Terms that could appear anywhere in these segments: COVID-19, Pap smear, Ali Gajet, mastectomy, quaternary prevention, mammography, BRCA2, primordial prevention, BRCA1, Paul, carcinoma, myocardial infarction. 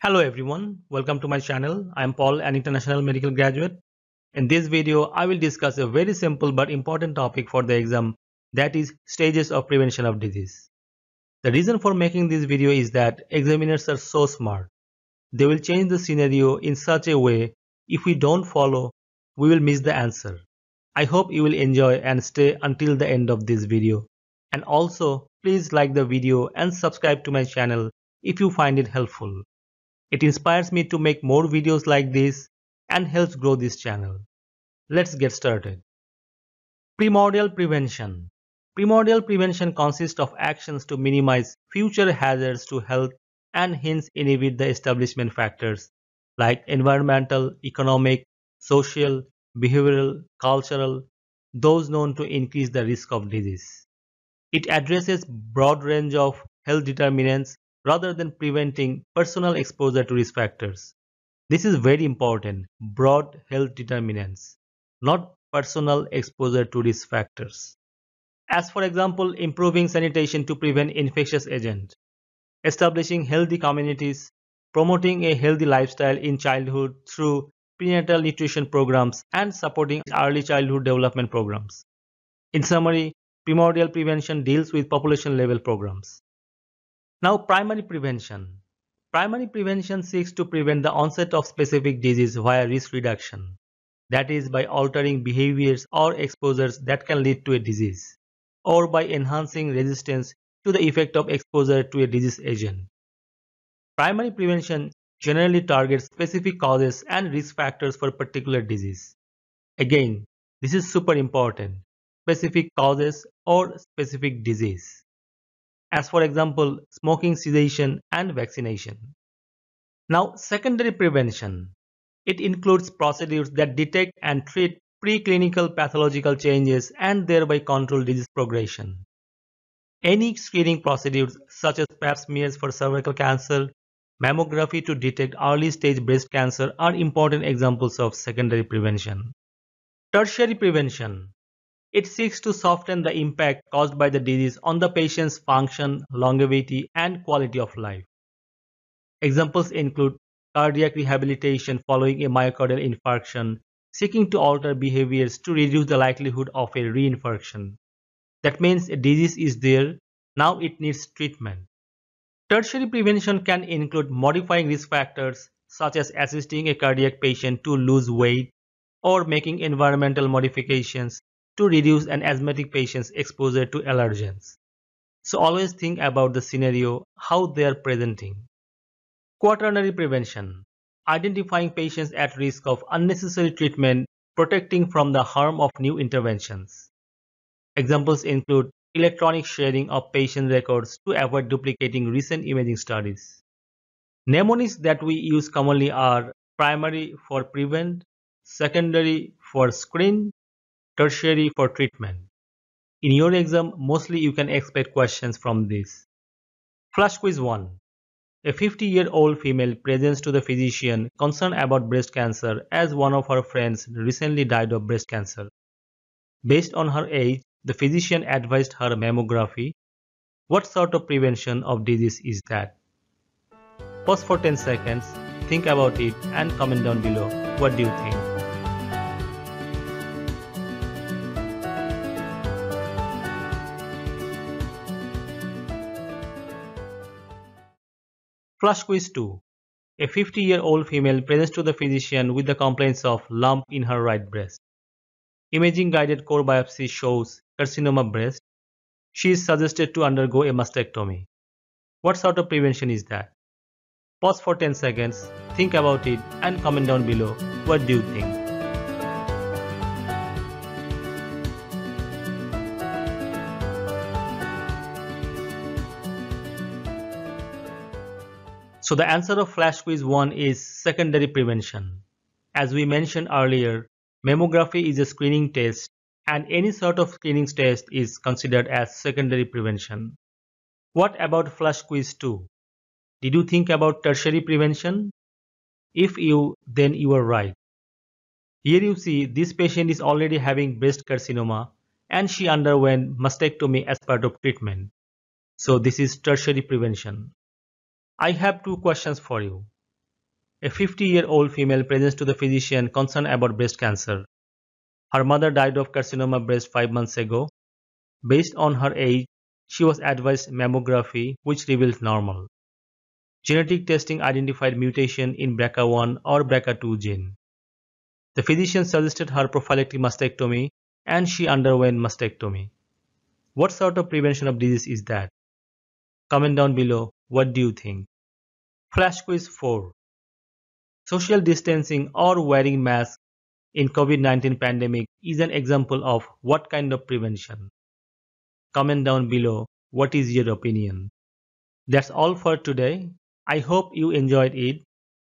Hello everyone, welcome to my channel. I am Paul, an international medical graduate. In this video, I will discuss a very simple but important topic for the exam, that is stages of prevention of disease. The reason for making this video is that examiners are so smart. They will change the scenario in such a way, if we don't follow, we will miss the answer. I hope you will enjoy and stay until the end of this video. And also, please like the video and subscribe to my channel if you find it helpful. It inspires me to make more videos like this and helps grow this channel. Let's get started. Primordial prevention. Primordial prevention consists of actions to minimize future hazards to health and hence inhibit the establishment factors like environmental, economic, social, behavioral, cultural, those known to increase the risk of disease. It addresses broad range of health determinants rather than preventing personal exposure to risk factors. This is very important, broad health determinants, not personal exposure to risk factors. As for example, improving sanitation to prevent infectious agents, establishing healthy communities, promoting a healthy lifestyle in childhood through prenatal nutrition programs, and supporting early childhood development programs. In summary, primordial prevention deals with population level programs. Now, primary prevention. Primary prevention seeks to prevent the onset of specific disease via risk reduction, that is, by altering behaviors or exposures that can lead to a disease, or by enhancing resistance to the effect of exposure to a disease agent. Primary prevention generally targets specific causes and risk factors for a particular disease. Again, this is super important, specific causes or specific disease. As for example, smoking cessation and vaccination. Now, secondary prevention. It includes procedures that detect and treat preclinical pathological changes and thereby control disease progression. Any screening procedures such as Pap smears for cervical cancer, mammography to detect early stage breast cancer are important examples of secondary prevention. Tertiary prevention. It seeks to soften the impact caused by the disease on the patient's function, longevity, and quality of life. Examples include cardiac rehabilitation following a myocardial infarction, seeking to alter behaviors to reduce the likelihood of a reinfarction. That means a disease is there, now it needs treatment. Tertiary prevention can include modifying risk factors such as assisting a cardiac patient to lose weight or making environmental modifications to reduce an asthmatic patient's exposure to allergens. So always think about the scenario, how they are presenting. Quaternary prevention. Identifying patients at risk of unnecessary treatment, protecting from the harm of new interventions. Examples include electronic sharing of patient records to avoid duplicating recent imaging studies. Mnemonics that we use commonly are primary for prevent, secondary for screen, tertiary for treatment. In your exam, mostly you can expect questions from this. Flash quiz 1. A 50-year-old female presents to the physician concerned about breast cancer as one of her friends recently died of breast cancer. Based on her age, the physician advised her mammography. What sort of prevention of disease is that? Pause for 10 seconds, think about it and comment down below. What do you think? Flash quiz 2. A 50-year-old female presents to the physician with the complaints of lump in her right breast. Imaging-guided core biopsy shows carcinoma breast. She is suggested to undergo a mastectomy. What sort of prevention is that? Pause for 10 seconds, think about it and comment down below. What do you think? So the answer of flash quiz 1 is secondary prevention. As we mentioned earlier, mammography is a screening test and any sort of screening test is considered as secondary prevention. What about flash quiz 2? Did you think about tertiary prevention? If you, then you are right. Here you see this patient is already having breast carcinoma and she underwent mastectomy as part of treatment. So this is tertiary prevention. I have two questions for you. A 50-year-old female presents to the physician concerned about breast cancer. Her mother died of carcinoma breast 5 months ago. Based on her age, she was advised mammography, which revealed normal. Genetic testing identified mutation in BRCA1 or BRCA2 gene. The physician suggested her prophylactic mastectomy, and she underwent mastectomy. What sort of prevention of disease is that? Comment down below, what do you think? Flash quiz 4. Social distancing or wearing masks in COVID-19 pandemic is an example of what kind of prevention? Comment down below, what is your opinion? That's all for today. I hope you enjoyed it.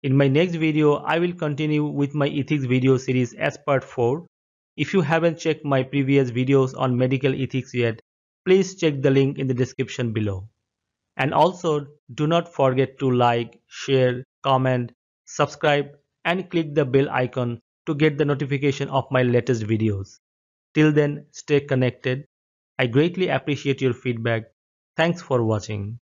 In my next video, I will continue with my ethics video series as part 4. If you haven't checked my previous videos on medical ethics yet, please check the link in the description below. And also, do not forget to like, share, comment, subscribe and click the bell icon to get the notification of my latest videos. Till then, stay connected. I greatly appreciate your feedback. Thanks for watching.